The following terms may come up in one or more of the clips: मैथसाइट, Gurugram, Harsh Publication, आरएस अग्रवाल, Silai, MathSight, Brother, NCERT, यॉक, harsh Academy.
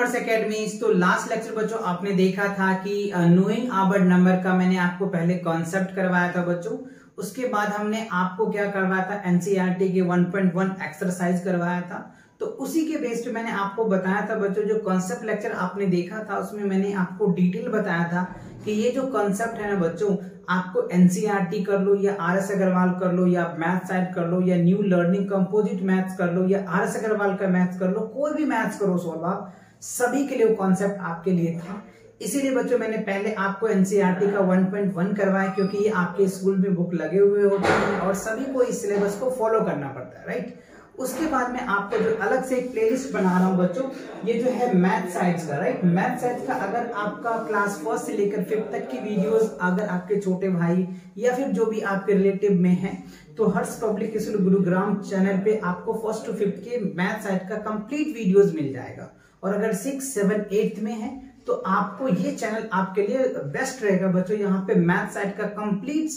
हर्ष academy. तो last lecture बच्चों आपने देखा था कि नोइंग आवर्ड नंबर का मैंने आपको पहले कॉन्सेप्ट करवाया था बच्चों। उसके बाद हमने आपको क्या करवाया था, एनसीईआरटी के 1.1 एक्सरसाइज करवाया था। तो उसी के बेस पे मैंने आपको बताया था बच्चों, जो कॉन्सेप्ट लेक्चर आपने देखा था उसमें मैंने आपको डिटेल बताया था कि ये जो कॉन्सेप्ट है ना बच्चों, आपको एनसीईआरटी कर लो या आरएस अग्रवाल कर लो या मैथसाइट कर लो या न्यू लर्निंग कंपोजिट मैथ्स कर लो या आरएस अग्रवाल का मैथ्स कर लो, कोई भी मैथ्स करो सोल्व, आप सभी के लिए वो कॉन्सेप्ट आपके लिए था। इसीलिए बच्चों मैंने पहले आपको एनसीईआरटी का 1.1 करवाया, क्योंकि ये आपके स्कूल में बुक लगे हुए होते हैं और सभी को इस सिलेबस को फॉलो करना पड़ता है, राइट। उसके बाद में आपको जो अलग से एक प्लेलिस्ट बना रहा हूँ बच्चों, ये जो है मैथसाइट का, राइट। मैथसाइट का अगर आपका क्लास फर्स्ट से लेकर फिफ्थ तक की वीडियोस अगर आपके छोटे भाई या फिर जो भी आपके रिलेटिव में है, तो हर्ष पब्लिकेशन गुरुग्राम चैनल पे आपको फर्स्ट टू फिफ्थ के मैथसाइट का कंप्लीट वीडियोज मिल जाएगा। और अगर 6, 7, 8 में है तो आपको ये चैनल आपके लिए बेस्ट रहेगा बच्चों। यहाँ पे मैथसाइट का कंप्लीट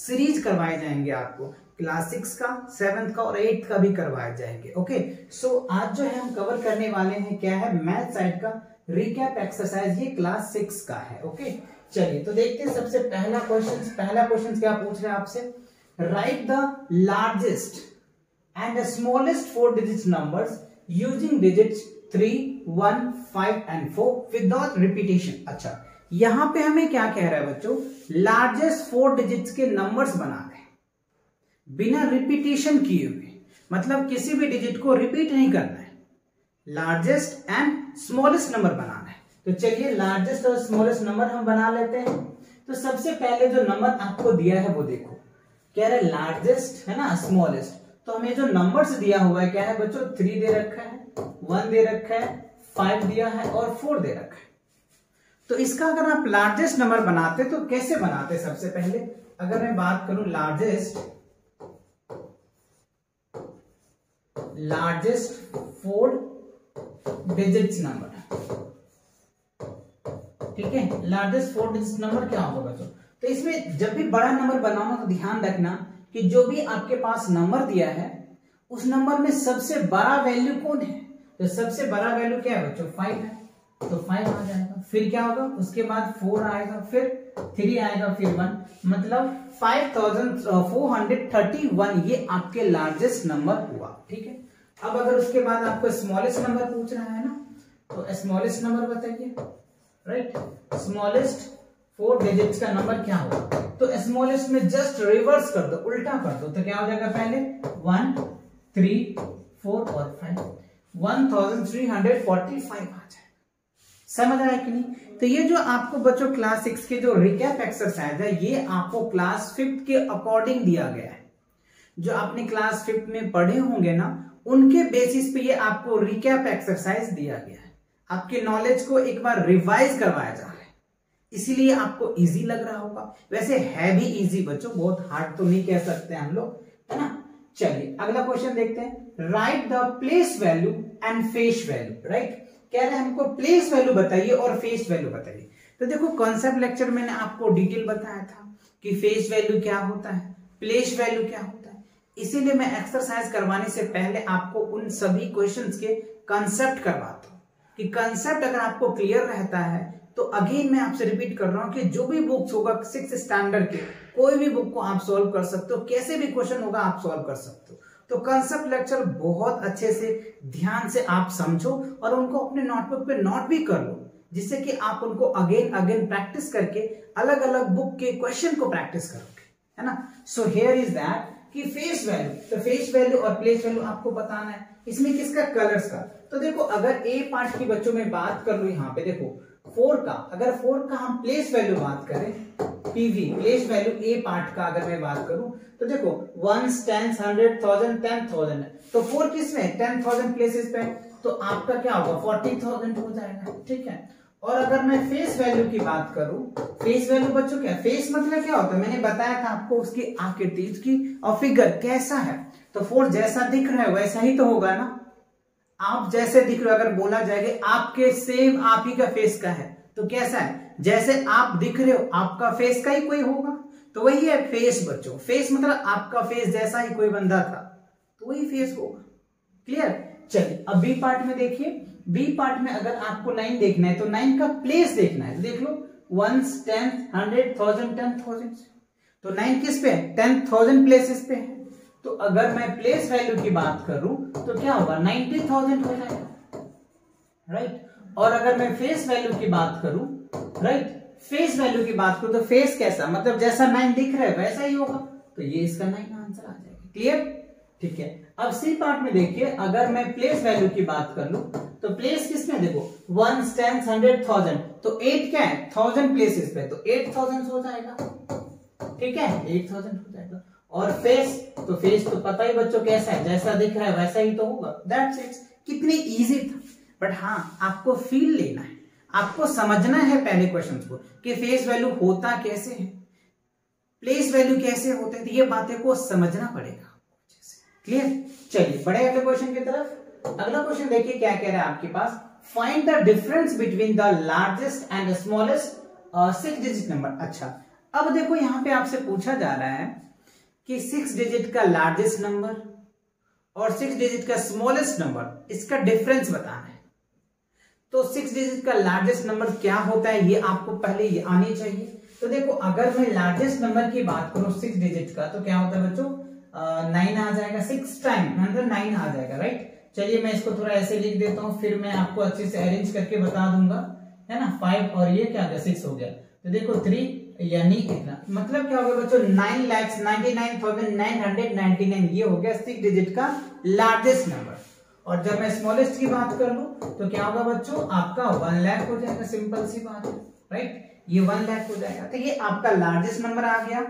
सीरीज करवाए जाएंगे, आपको क्लास 6 का, 7 का और 8 का भी करवाए जाएंगे। ओके, सो आज जो है हम कवर करने वाले हैं क्या है, मैथसाइट का रिकैप एक्सरसाइज, ये क्लास 6 का है। ओके चलिए तो देखते हैं सबसे पहला क्वेश्चन। पहला क्वेश्चन क्या पूछ रहे हैं आपसे, write the largest and the smallest 4 digit numbers using digits 3, 1, 5 and 4 without repetition. अच्छा, यहाँ पे हमें क्या कह रहा है बच्चों, लार्जेस्ट 4 डिजिट के नंबर्स बना रहे हैं बिना रिपीटेशन किए हुए, मतलब किसी भी डिजिट को रिपीट नहीं करना है, लार्जेस्ट एंड स्मॉलेस्ट नंबर बनाना है। तो चलिए लार्जेस्ट और स्मॉलेस्ट नंबर हम बना लेते हैं। तो सबसे पहले जो नंबर आपको दिया है वो देखो, कह रहे लार्जेस्ट है ना स्मॉलेस्ट, तो हमें जो नंबर्स दिया हुआ है क्या है बच्चों, 3 दे रखा है, 1 दे रखा है, 5 दिया है और 4 दे रखा है। तो इसका अगर आप लार्जेस्ट नंबर बनाते तो कैसे बनाते, सबसे पहले अगर मैं बात करूं लार्जेस्ट लार्जेस्ट 4 डिजिट नंबर, ठीक है, लार्जेस्ट 4 डिजिट नंबर क्या होगा बच्चों। तो इसमें जब भी बड़ा नंबर बनाना तो ध्यान रखना कि जो भी आपके पास नंबर दिया है उस नंबर में सबसे बड़ा वैल्यू कौन है। तो सबसे बड़ा वैल्यू क्या है बच्चों, 5 है, तो 5 आ जाएगा। फिर क्या होगा, उसके बाद 4 आएगा, फिर 3 आएगा, फिर 1, मतलब 5431 ये आपके लार्जेस्ट नंबर हुआ, ठीक है। अब अगर उसके बाद आपको स्मॉलेस्ट नंबर पूछ रहा है ना, तो स्मॉलेस्ट नंबर बताइए, राइट, स्मॉलेस्ट 4 डिजिट का नंबर क्या होगा। तो स्मॉलेस्ट में जस्ट रिवर्स कर दो, उल्टा कर दो, तो क्या हो जाएगा, पहले 1, 3, 4 और 5, 1345 आ जाए। समझ आया कि नहीं। तो ये जो आपको बच्चों क्लास 6 के जो रिकैप एक्सरसाइज है, ये आपको क्लास 5 के अकॉर्डिंग दिया गया है। जो आपने क्लास 5 में पढ़े होंगे ना, उनके बेसिस पे ये आपको रिकैप एक्सरसाइज दिया गया है। आपके नॉलेज को एक बार रिवाइज करवाया जा रहा है, इसीलिए आपको इजी लग रहा होगा। वैसे है भी इजी बच्चों, बहुत हार्ड तो नहीं कह सकते हम लोग, है ना। चलिए अगला क्वेश्चन देखते हैं, write the place value and face value, right, कह रहे हैं हमको प्लेस वैल्यू बताइए और फेस वैल्यू बताइए। तो देखो कॉन्सेप्ट लेक्चर मैंने आपको डिटेल बताया था कि फेस वैल्यू क्या होता है, प्लेस वैल्यू क्या होता है। इसीलिए मैं एक्सरसाइज करवाने से पहले आपको उन सभी क्वेश्चंस के कॉन्सेप्ट करवाता हूँ, कि कॉन्सेप्ट अगर आपको क्लियर रहता है तो अगेन मैं आपसे रिपीट कर रहा हूँ कि जो भी बुक्स होगा 6 स्टैंडर्ड के, कोई भी बुक को आप सॉल्व कर सकते हो, कैसे भी क्वेश्चन होगा आप सॉल्व कर सकते हो। तो कंसेप्ट लेक्चर बहुत अच्छे से ध्यान से आप समझो और उनको अपने नोटबुक पे नोट भी कर लो, जिससे कि आप उनको अगेन अगेन प्रैक्टिस करके अलग अलग बुक के क्वेश्चन को प्रैक्टिस करोगे, है ना। सो हियर इज दैट कि फेस वैल्यू, तो फेस वैल्यू और प्लेस वैल्यू आपको बताना है, इसमें किसका, कलर्स का। तो देखो अगर ए पार्ट की बच्चों में बात कर लो, यहाँ पे देखो 4 का, अगर 4 का हम प्लेस वैल्यू बात करें, PV place value A part का अगर मैं बात करूं, तो देखो 1, 10, 100, 1000, 10,000, तो 4 किसमें, 10,000 प्लेसेस पे, तो आपका क्या होगा 40,000 हो जाएगा, ठीक है। और अगर मैं फेस वैल्यू की बात करूं, फेस वैल्यू बच्चों क्या, फेस मतलब क्या होता है, मैंने बताया था आपको उसकी आकृति, उसकी और फिगर कैसा है। तो 4 जैसा दिख रहा है वैसा ही तो होगा ना, आप जैसे दिख रहे हो, अगर बोला जाएगा आपके सेम आप ही का फेस का है, तो कैसा है, जैसे आप दिख रहे हो आपका फेस का ही कोई होगा। तो वही है फेस बच्चों, फेस मतलब आपका फेस जैसा ही कोई बंदा था तो वही फेस होगा, क्लियर। चलिए अब बी पार्ट में देखिए, बी पार्ट में अगर आपको 9 देखना है तो 9 का प्लेस देखना है, देख लो 1s 10s 100 1000 1000, तो 9 किस पे है 10,000 प्लेसेस पे है। तो अगर मैं प्लेस वैल्यू की बात करूं तो क्या होगा 90,000 हो जाएगा, राइट। और अगर मैं फेस वैल्यू की बात करूं, राइट, फेस वैल्यू की बात करूं तो फेस कैसा, मतलब जैसा 9 दिख रहा है वैसा ही होगा, तो ये इसका 9 आंसर आ जाएगा। क्लियर, ठीक है। अब सी पार्ट में देखिए, अगर मैं प्लेस वैल्यू की बात कर लूं तो प्लेस किसमें देखो 1s 10s 100 1000, तो 8 क्या है 1000 प्लेसेस पे, तो 8000 हो जाएगा, ठीक है 8000 हो जाएगा। और फेस तो पता ही बच्चों कैसा है, जैसा दिख रहा है वैसा ही तो होगा। दैट्स इट, कितनी इजी था। बट हाँ, आपको फील लेना है, आपको समझना है पहले क्वेश्चंस को कि फेस वैल्यू होता कैसे है, प्लेस वैल्यू कैसे होते हैं, तो ये बातें को समझना पड़ेगा। क्लियर, चलिए बढ़े अगले क्वेश्चन की तरफ। अगला क्वेश्चन देखिए क्या कह रहा है आपके पास, find the difference between the largest and the smallest 6 digit number. अच्छा, अब देखो यहाँ पे आपसे पूछा जा रहा है कि 6 डिजिट का लार्जेस्ट नंबर और 6 डिजिट का स्मॉलेस्ट नंबर, इसका डिफरेंस बताना है। तो 6 डिजिट का लार्जेस्ट नंबर क्या होता है ये आपको पहले आनी चाहिए। तो देखो अगर मैं लार्जेस्ट नंबर की बात करूं 6 डिजिट का, तो क्या होता है बच्चों 9 आ जाएगा, 6 टाइम 9 आ जाएगा, राइट। चलिए मैं इसको थोड़ा ऐसे लिख देता हूं, फिर मैं आपको अच्छे से अरेंज करके बता दूंगा, है ना। 5 और ये क्या होगा 6 हो गया, तो देखो 3 यानी इतना, मतलब क्या होगा बच्चों 9,99,999 ये हो गया 6 डिजिट का लार्जेस्ट नंबर। और जब मैं स्मॉलेस्ट की बात कर लूं तो क्या होगा बच्चों आपका 1 लाख हो जाएगा, सिंपल सी बात है, राइट, ये 1 लाख हो जाएगा। तो ये आपका लार्जेस्ट नंबर आ गया,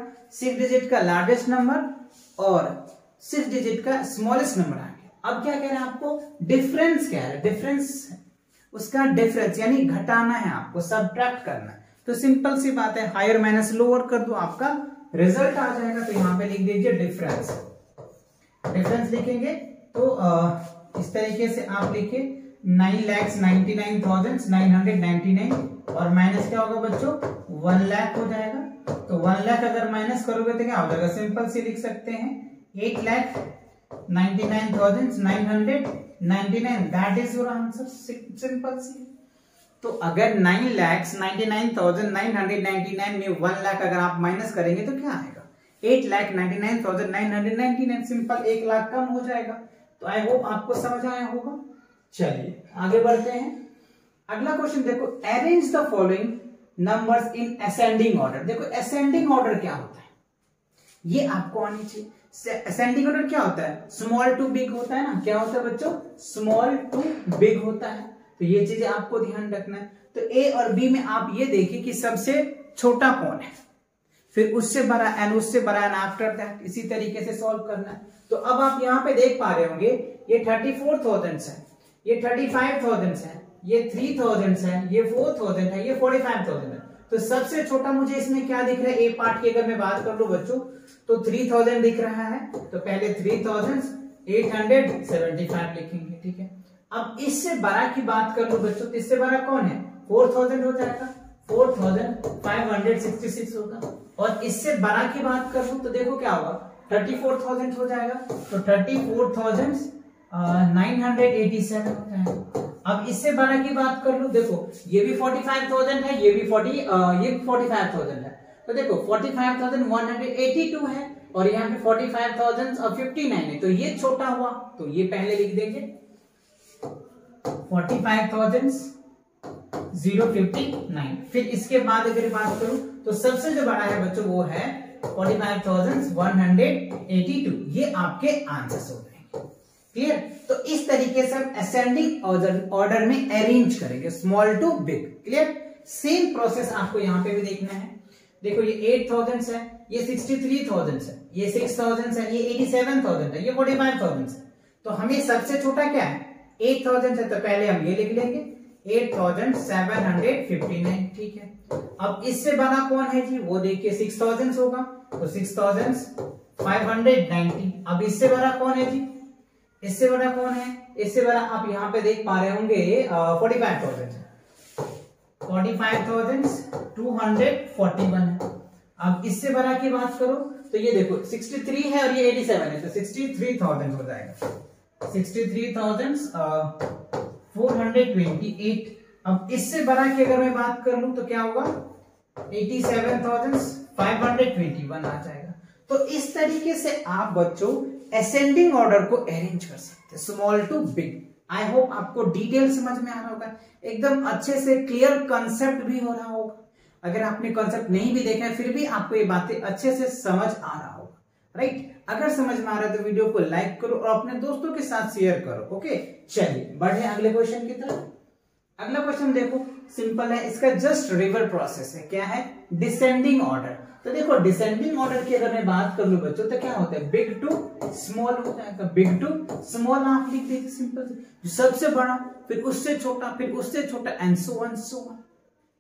6 डिजिट का लार्जेस्ट नंबर और 6 डिजिट का स्मॉलेस्ट नंबर आ गया। अब क्या कह रहा है आपको डिफरेंस, क्या है डिफरेंस, उसका डिफरेंस यानी घटाना है, आपको सबट्रैक्ट करना है। तो सिंपल सी बात है, हायर माइनस लोअर कर दो, आपका रिजल्ट आ जाएगा। तो यहाँ पे लिख दीजिए डिफरेंस, डिफरेंस लिखेंगे तो इस तरीके से आप लिखे 9,99,999 और माइनस क्या होगा बच्चों 1 लाख हो जाएगा। तो 1 लाख अगर माइनस करोगे तो क्या हो जाएगा, सिंपल सी लिख सकते हैं 8,99,999, that is your answer, simple सी। तो अगर 9,99,999 में 1 लाख अगर आप माइनस करेंगे तो क्या आएगा 8,99,999, सिंपल 1 लाख कम हो जाएगा। तो आई होप आपको समझ आया होगा। चलिए आगे बढ़ते हैं। अगला क्वेश्चन देखो, arrange the following numbers in ascending order. देखो असेंडिंग ऑर्डर क्या होता है ये आपको आनी चाहिए। असेंडिंग ऑर्डर क्या होता है, स्मॉल टू बिग होता है ना, क्या होता है बच्चों स्मॉल टू बिग होता है। तो ये चीजें आपको ध्यान रखना है। तो ए और बी में आप ये देखिए कि सबसे छोटा कौन है, फिर उससे बड़ा एंड उससे बड़ा एंड आफ्टर दैट, इसी तरीके से सॉल्व करना है। तो अब आप यहाँ पे देख पा रहे होंगे ये 34,000 है, ये 35,000 है, ये 3,000 है, ये 4,000 है, ये 45,000 है। तो सबसे छोटा मुझे इसमें क्या दिख रहा है, ए पार्ट की अगर मैं बात कर लूं बच्चों तो 3,000 दिख रहा है। तो पहले 3,875 लिखेंगे, ठीक है। अब इससे बड़ा की बात कर लूं बच्चों, इससे बड़ा कौन है 4,000 हो जाएगा, 4,566 होगा। और इससे बड़ा की बात कर लूं तो देखो क्या होगा 34,000 हो जाएगा, तो 34,987 हो जाएगा। अब इससे बड़ा की बात कर लूं, देखो ये भी 45,000 है, ये भी 45,000 है, तो देखो 45,182 है और यहाँ पे 45,059 है। तो ये छोटा हुआ, तो ये पहले लिख देंगे 45,059। फिर इसके बाद अगर बात करूं तो सबसे जो बड़ा है बच्चों वो है 45,182। ये आपके आंसर्स हो जाएंगे, क्लियर। तो इस तरीके से हम असेंडिंग ऑर्डर में अरेंज करेंगे, small to big, clear. Same process आपको यहाँ पे भी देखना है। देखो ये 8,000 है, ये 63,000 है, ये 6,000 है, ये 87,000 है, ये 45,000 है। तो हमें सबसे छोटा क्या है 8,000 है, तो पहले हम ये लिख लेंगे 8,759, ठीक है। अब इससे बड़ा कौन है जी, वो देखिए 6,000 होगा, तो 6,590। अब इससे बड़ा कौन है जी, इससे बड़ा कौन है, इससे बड़ा आप यहाँ पे देख पा रहे होंगे 45,241 है। अब इससे बड़ा की बात करो तो ये देखो 63 है और ये 87 है, तो 63,000 हो जाएगा, 63,000 428। अब इससे बड़ा की अगर मैं बात कर लूं तो क्या होगा 87,521 आ जाएगा। तो इस तरीके से आप बच्चों असेंडिंग ऑर्डर को अरेंज कर सकते हैं small to big. I hope आपको डिटेल समझ में आ रहा होगा, एकदम अच्छे से क्लियर कंसेप्ट भी हो रहा होगा। अगर आपने कॉन्सेप्ट नहीं भी देखा है फिर भी आपको ये बातें अच्छे से समझ आ रहा होगा, राइट। अगर समझ में आ रहा है तो वीडियो को लाइक करो और अपने दोस्तों के साथ शेयर करो, ओके। चलिए बढ़े अगले क्वेश्चन की तरफ। अगला क्वेश्चन देखो सिंपल है, इसका जस्ट रिवर्स प्रोसेस है। क्या है डिसेंडिंग ऑर्डर। तो देखो डिसेंडिंग ऑर्डर की अगर मैं बात कर लूं बच्चों तो क्या होता है बिग टू स्मॉल हो जाएगा। बिग टू स्मॉल आप लिख दीजिए सिंपल, सबसे बड़ा फिर उससे छोटा फिर उससे छोटा and so on so on,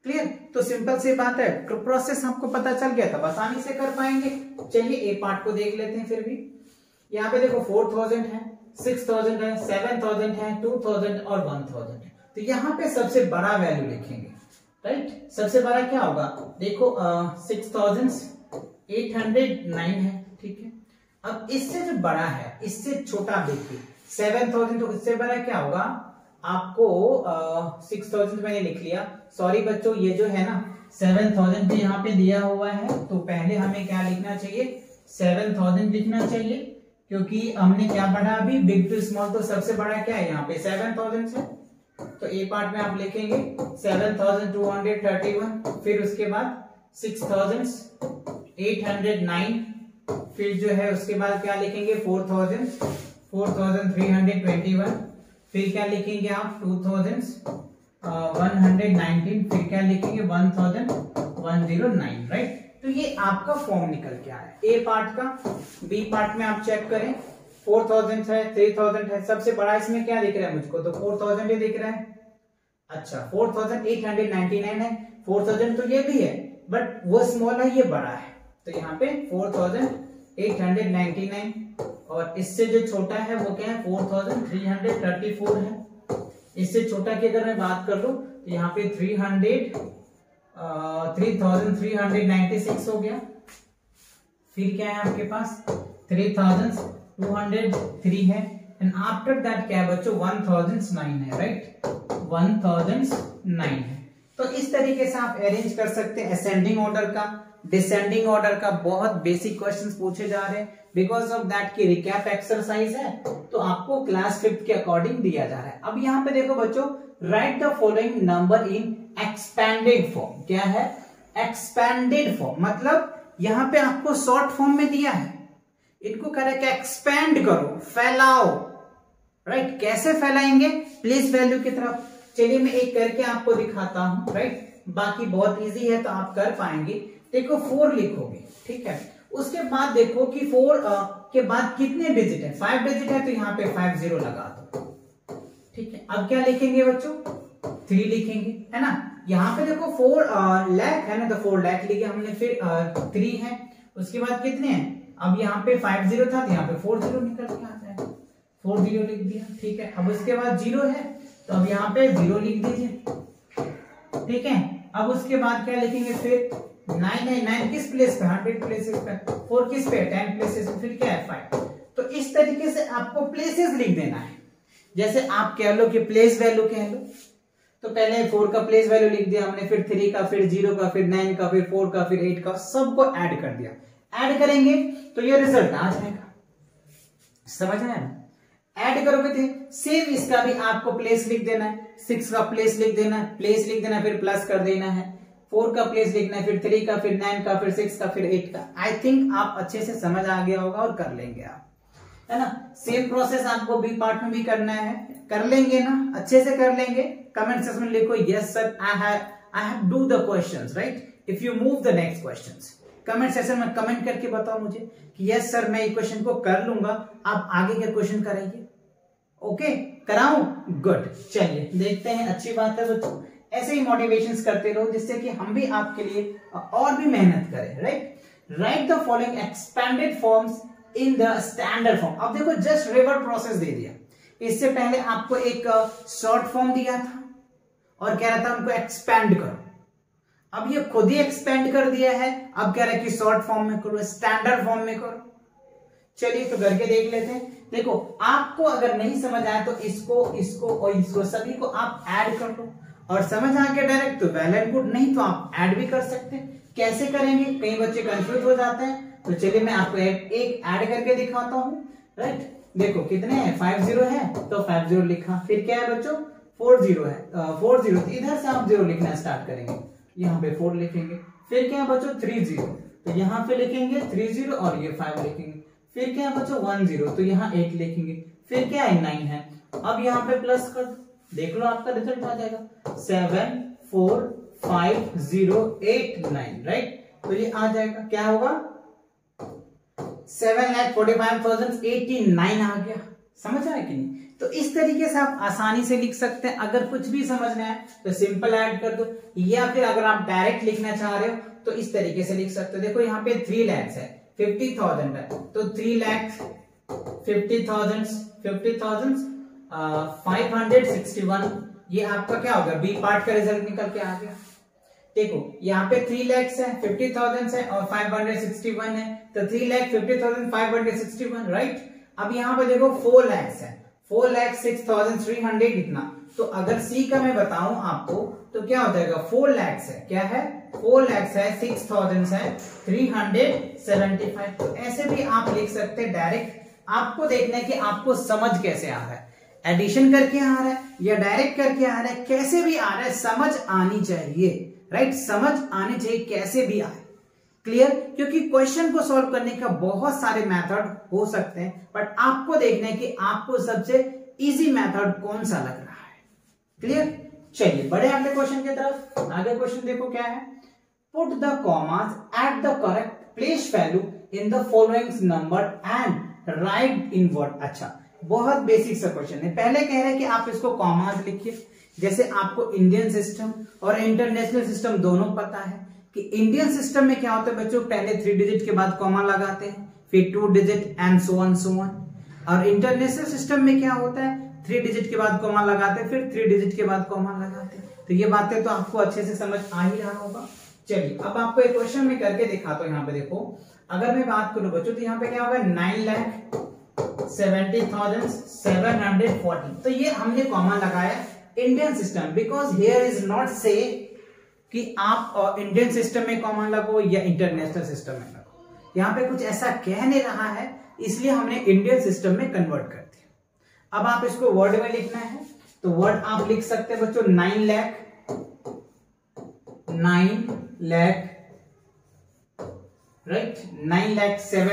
clear. तो सिंपल सी बात है, प्रोसेस हमको पता चल गया था, आसानी से कर पाएंगे। चलिए ए पार्ट को देख लेते हैं फिर भी। यहाँ पे देखो 4000 है, 6000 है, 7000 है, 2000 और 1000 है। तो यहाँ पे सबसे बड़ा वैल्यू लिखेंगे, राइट। सबसे बड़ा क्या होगा देखो 6809 है, ठीक है। अब इससे जो बड़ा है इससे छोटा देखिए 7000, तो इससे बड़ा क्या होगा आपको 6000 मैंने लिख लिया। सॉरी बच्चों ये जो है ना 7000 भी यहाँ पे दिया हुआ है, तो पहले हमें क्या लिखना चाहिए 7000 लिखना चाहिए, क्योंकि हमने क्या पढ़ा अभी बिग टू स्मॉल। तो सबसे बड़ा क्या है यहाँ पे 7000 से, तो ए पार्ट में आप लिखेंगे 7231, फिर उसके बाद 6809, फिर जो है उसके बाद क्या लिखेंगे 4321, फिर क्या लिखेंगे आप 2119, फिर क्या लिखेंगे 1109, राइट। तो ये आपका फॉर्म निकल के आया ए पार्ट का। बी पार्ट में आप चेक करें 4000 है, 3000 है, सबसे बड़ा इसमें क्या दिख रहा है मुझको तो 4000 ये दिख रहा है। अच्छा 4899 है, 4000 तो ये भी है बट वो स्मॉल है ये बड़ा है, तो यहाँ पे 4899, और इससे जो छोटा है वो क्या है 4334 है। इससे छोटा की अगर मैं बात कर लूं तो यहाँ पे 3396 हो गया। फिर क्या है आपके पास 3203 है, एंड आफ्टर दैट क्या है बच्चों 1009 है, राइट 1009 है। तो इस तरीके से आप अरेंज कर सकते हैं असेंडिंग ऑर्डर का, डिसेंडिंग ऑर्डर का। बहुत बेसिक क्वेश्चंस पूछे जा रहे हैं, बिकॉज ऑफ दैट की रिकैप एक्सरसाइज है तो आपको क्लास 5 के अकॉर्डिंग दिया जा रहा है। अब यहाँ पे देखो बच्चों write the following number in expanded form. क्या है एक्सपैंडेड फॉर्म, मतलब यहाँ पे आपको शॉर्ट फॉर्म में दिया है, इनको कह रहा है कि एक्सपैंड करो फैलाओ, राइट। कैसे फैलाएंगे प्लेस वैल्यू की तरफ। चलिए मैं एक करके आपको दिखाता हूं, राइट। बाकी बहुत इजी है तो आप कर पाएंगे। देखो 4 लिखोगे, ठीक है। उसके बाद देखो कि 4 के बाद कितने डिजिट है 5 डिजिट है, तो यहाँ पे 50 लगा दो, ठीक है। अब क्या लिखेंगे बच्चों 3 लिखेंगे, है ना। यहाँ पे देखो 4 लाख है ना, तो 4 लाख लिखे हमने, फिर 3 है, उसके बाद कितने हैं। अब यहाँ पे 50 था तो यहाँ पे 40 निकल के आ जाएगा, 40 लिख दिया, ठीक है। अब उसके बाद 0 है तो अब यहाँ पे 0 लिख दीजिए, ठीक है। अब उसके बाद क्या लिखेंगे फिर 999 किस प्लेस पे 100 प्लेसेस पे, 4 किस पे 10 प्लेसेस पे, फिर क्या है 5। तो इस तरीके से आपको प्लेसेस लिख देना है, जैसे आप कह लो कि प्लेस वैल्यू कह लो। तो पहले 4 का प्लेस वैल्यू लिख दिया हमने, फिर 3 का, फिर 0 का, फिर 9 का, फिर 4 का, फिर 8 का, सबको ऐड कर दिया। ऐड करेंगे तो ये रिजल्ट आ जाएगा, समझ आया ना। ऐड करोगे तो सेम इसका भी आपको प्लेस लिख देना है, 6 का प्लेस लिख देना है, फिर प्लस कर देना है, 4 का प्लेस लिखना है, फिर 3 का, फिर 9 का, फिर 6 का, फिर 8 का। आई थिंक आप अच्छे से समझ आ गया होगा और कर लेंगे आप, है ना। सेम प्रोसेस आपको बी पार्ट में भी करना है, कर लेंगे ना, अच्छे से कर लेंगे। कमेंट सेक्शन में लिखो yes sir I have do the questions, right. If you move the next questions comment section में कमेंट करके बताओ मुझे कि यस सर मैं ये क्वेश्चन को कर लूंगा, आप आगे के क्वेश्चन कराइए, ओके कराऊं गुड। चलिए देखते हैं, अच्छी बात है बच्चों। ऐसे ही मोटिवेशंस करते रहो जिससे कि हम भी आपके लिए और भी मेहनत करें, right. Write the following expanded forms in the standard form. अब देखो जस्ट रिवर्स प्रोसेस दे दिया, इससे पहले आपको एक शॉर्ट फॉर्म दिया था और कह रहा था उनको एक्सपैंड करो। अब ये खुद ही एक्सपैंड कर दिया है, अब कह रहा है कि शॉर्ट फॉर्म में करो, स्टैंडर्ड फॉर्म में करो। चलिए तो करके देख लेते हैं। देखो आपको अगर नहीं समझ आया तो इसको इसको और इसको सभी को आप ऐड कर लो और समझ आ गया डायरेक्ट तो वेल एंड गुड, नहीं तो आप ऐड भी कर सकते हैं। कैसे करेंगे, कई बच्चे कंफ्यूज हो जाते हैं, तो चलिए मैं आपको एक ऐड करके दिखाता हूँ। राइट, देखो कितने हैं, 50 है तो 50 लिखा, फिर क्या है बच्चों 40 है, 40 इधर से आप 0 लिखना स्टार्ट करेंगे, यहाँ पे 4 लिखेंगे, फिर क्या है बच्चों 30 तो यहाँ पे लिखेंगे 30 और ये 5 लिखेंगे, फिर क्या है बच्चों 10 तो यहाँ 8 लिखेंगे, फिर क्या है 9 है, अब यहाँ पे प्लस कर देख लो आपका रिजल्ट आ जाएगा 7 4 5 0 8 9। राइट, तो ये आ जाएगा, क्या होगा 7,45,089 आ गया। समझ आया कि नहीं? तो इस तरीके से आप आसानी से लिख सकते हैं। अगर कुछ भी समझना है तो सिंपल ऐड कर दो, या फिर अगर आप डायरेक्ट लिखना चाह रहे हो तो इस तरीके से लिख सकते हो। देखो यहाँ पे 3 लाख है, 50,000 है तो 3,50,561 ये आपका क्या होगा बी पार्ट का रिजल्ट निकल के आ गया। देखो यहाँ पे 3 लाख है, 50,000 है और 561 है तो 3,50,561। राइट, अब यहाँ पे देखो 4 लाख है, 4,06,300 इतना, तो अगर सी का मैं बताऊं आपको तो क्या हो जाएगा 4 लाख है, क्या है 4 लाख है, 6,000 है, 375। तो ऐसे भी आप लिख सकते हैं डायरेक्ट। आपको देखना है कि आपको समझ कैसे आ रहा है, एडिशन करके आ रहा है या डायरेक्ट करके आ रहा है, कैसे भी आ रहा है समझ आनी चाहिए। राइट, समझ आनी चाहिए कैसे भी आए। क्लियर, क्योंकि क्वेश्चन को सॉल्व करने का बहुत सारे मेथड हो सकते हैं, बट आपको देखना है कि आपको सबसे इजी मेथड कौन सा लग रहा है। क्लियर, चलिए बड़े अगले क्वेश्चन की तरफ। आगे क्वेश्चन देखो क्या है, put the commas at the correct place value in the following number and write inward. अच्छा, बहुत बेसिक सा क्वेश्चन है। पहले कह रहे हैं कि आप इसको कॉमास लिखिए। जैसे आपको इंडियन सिस्टम और इंटरनेशनल सिस्टम दोनों पता है कि इंडियन सिस्टम में क्या होता है बच्चों, पहले 3 डिजिट के बाद कॉमा लगाते हैं, फिर 2 डिजिट एंड सो ऑन। और इंटरनेशनल सिस्टम में क्या होता है, 3 डिजिट के बाद कॉमा लगाते हैं, फिर 3 डिजिट के बाद कॉमा लगाते हैं। तो ये बातें तो आपको अच्छे से समझ आ ही रहा होगा। चलिए अब आपको एक क्वेश्चन में करके दिखाता हूँ। यहाँ पे देखो, अगर मैं बात करूँ बच्चों तो यहाँ पे क्या होगा 9,70,740। तो ये हमने कॉमा लगाया Indian system, because here is not से कि आप इंडियन सिस्टम में कॉमन लगो या इंटरनेशनल सिस्टम में लगो, यहाँ पे कुछ ऐसा कह नहीं रहा है, इसलिए हमने इंडियन सिस्टम में कन्वर्ट कर दिया। अब आप इसको वर्ड में लिखना है तो वर्ड आप लिख सकते हैं बच्चों 9 लाख, राइट 9,70,740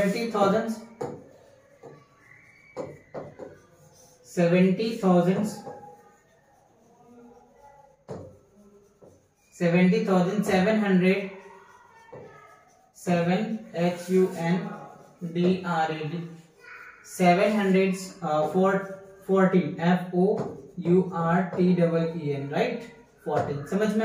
राइट 14। समझ में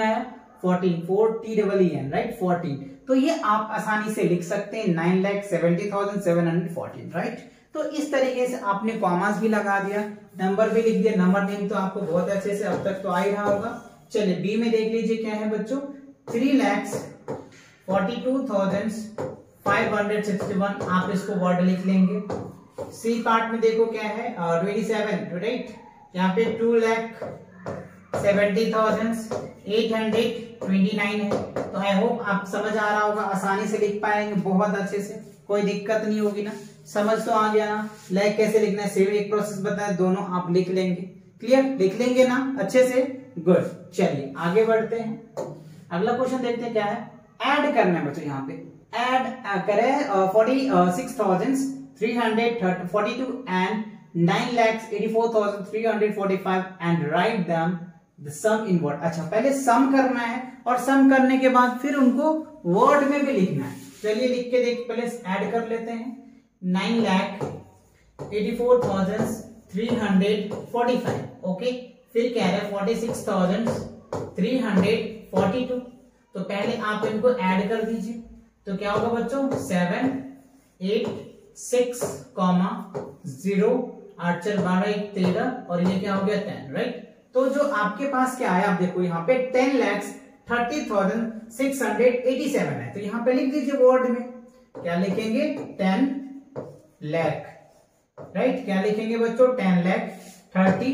आया 14 4 TEN राइट 14। तो ये आप आसानी से लिख सकते हैं 9,70,714। राइट, तो इस तरीके से आपने कॉमास भी लगा दिया, नंबर भी लिख दिया। नंबर नेम तो आपको बहुत अच्छे से अब तक तो आ ही रहा होगा। चलिए बी में देख लीजिए क्या है बच्चों, 3,42,561 आप इसको वर्ड लिख लेंगे। सी पार्ट में देखो क्या है 27, राइट यहाँ पे 2,70,829 है। तो आई होप आप समझ आ रहा होगा, आसानी से लिख पाएंगे बहुत अच्छे से, कोई दिक्कत नहीं होगी ना, समझ तो आ गया ना। लाइक कैसे लिखना है, सेम एक प्रोसेस बताया, दोनों आप लिख लेंगे। क्लियर, लिख लेंगे ना अच्छे से, गुड। चलिए आगे बढ़ते हैं, अगला क्वेश्चन देखते हैं क्या है। ऐड करना है बच्चों, यहाँ पे ऐड करें 46,342 and 9,84,345 and write them the sum in word. अच्छा, पहले सम करना है और सम करने के बाद फिर उनको वर्ड में भी लिखना है। चलिए लिख के देख, पहले ऐड कर लेते हैं 9,84,345 ओके, फिर कह रहे 46,342 तो पहले आप इनको ऐड कर दीजिए। तो क्या होगा बच्चों 7 8 6 0 8 4 12 1 13 और ये क्या हो गया 10। राइट, तो जो आपके पास क्या आया आप देखो, यहाँ पे 10,30,687 है। तो यहाँ पे लिख दीजिए वर्ड में, क्या लिखेंगे 10 लाख राइट, क्या लिखेंगे बच्चों, 10 लाख 30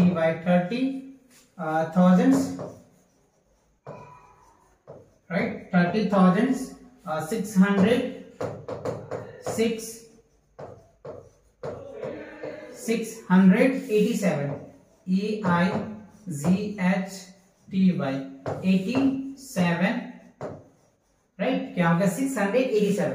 30,000 राइट 30,687 EIGHTY 87 राइट, क्या होगा 687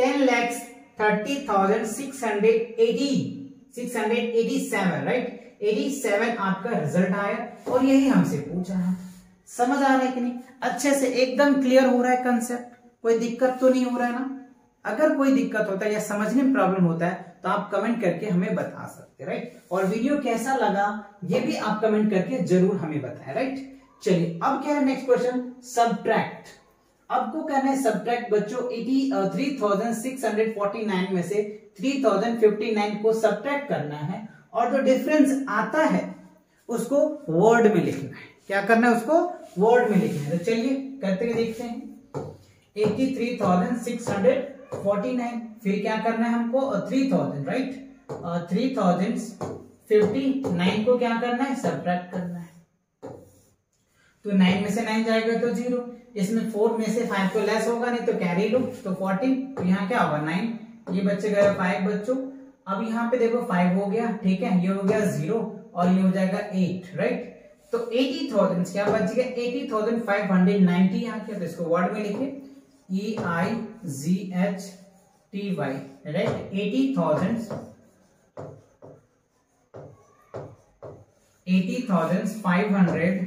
10,30,687 राइट 87 आपका रिजल्ट आया और यही हमसे पूछा है। समझ आ रहा है कि नहीं, अच्छे से एकदम क्लियर हो रहा है कंसेप्ट, कोई दिक्कत तो नहीं हो रहा है ना। अगर कोई दिक्कत होता है या समझने में प्रॉब्लम होता है तो आप कमेंट करके हमें बता सकते हैं राइट, और वीडियो कैसा लगा ये भी आप कमेंट करके जरूर हमें बताएं राइट। चलिए अब क्या है नेक्स्ट क्वेश्चन, सब्ट्रैक्ट। आपको करना है सब्ट्रैक्ट बच्चों, 3,649 में से 3,059 को सब्ट्रैक्ट करना है और जो डिफरेंस आता है उसको वर्ड में लिखना है। क्या करना है, उसको वर्ड में लिखना है। तो चलिए करते देखते हैं 83,649, फिर क्या करना है हमको 3,000 राइट 3,059 को क्या करना है सब्ट्रैक्ट करना है। तो 9 में से 9 जाएगा तो 0, इसमें 4 में से 5 को लेस होगा नहीं तो कैरी लो तो 14, तो यहाँ क्या होगा 9, ये बच्चे गए 5 बच्चों। अब यहाँ पे देखो 5 हो गया ठीक है, ये हो गया 0 और ये हो जाएगा 8 राइट। तो 80,000 क्या बच गया 80,590 यहाँ क्या, तो इसको वर्ड में लिखे EIGHTY राइट 80,590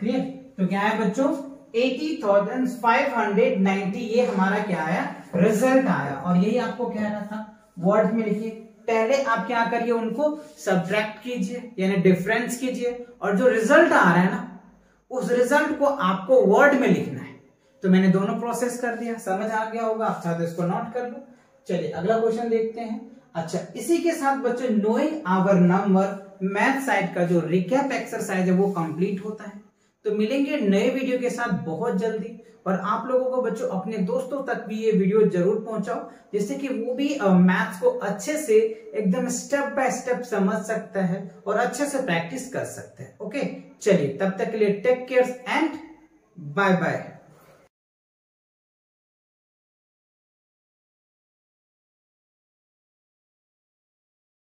क्लियर। तो क्या है बच्चों 80,590 ये हमारा क्या आया रिजल्ट आया और यही आपको कहना था वर्ड में लिखिए। पहले आप क्या करिए उनको सब्ट्रैक्ट कीजिए यानी डिफरेंस कीजिए और जो रिजल्ट आ रहा है ना उस रिजल्ट को आपको वर्ड में लिखना है। तो मैंने दोनों प्रोसेस कर दिया, समझ आ गया होगा, आप चाहे तो इसको नोट कर लो। चलिए अगला क्वेश्चन देखते हैं। अच्छा इसी के साथ बच्चों knowing our number math site का जो रिकैप एक्सरसाइज है वो कंप्लीट होता है। तो मिलेंगे नए वीडियो के साथ बहुत जल्दी और आप लोगों को बच्चों अपने दोस्तों तक भी ये वीडियो जरूर पहुंचाओ जिससे कि वो भी मैथ्स को अच्छे से एकदम स्टेप बाय स्टेप समझ सकता है और अच्छे से प्रैक्टिस कर सकता है। ओके चलिए तब तक के लिए take care and bye bye.